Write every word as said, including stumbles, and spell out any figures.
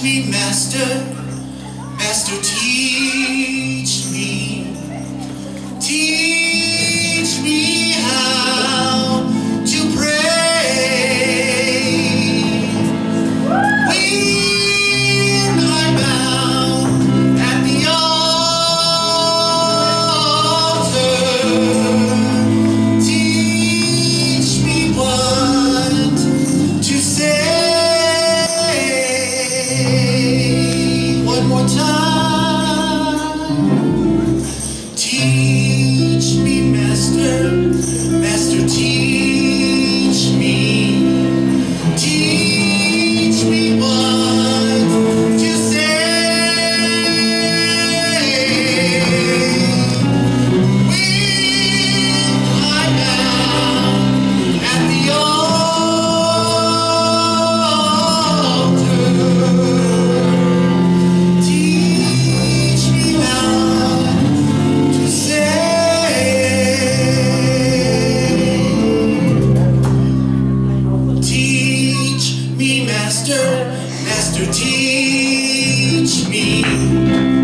Teach me, Master, Master, teach me, teach me how to pray. When I bow at the altar, teach me what to say. One more time, teach me, Master, Master, teach me, teach me what to say. When I bow at the altar, Master, Master, teach me.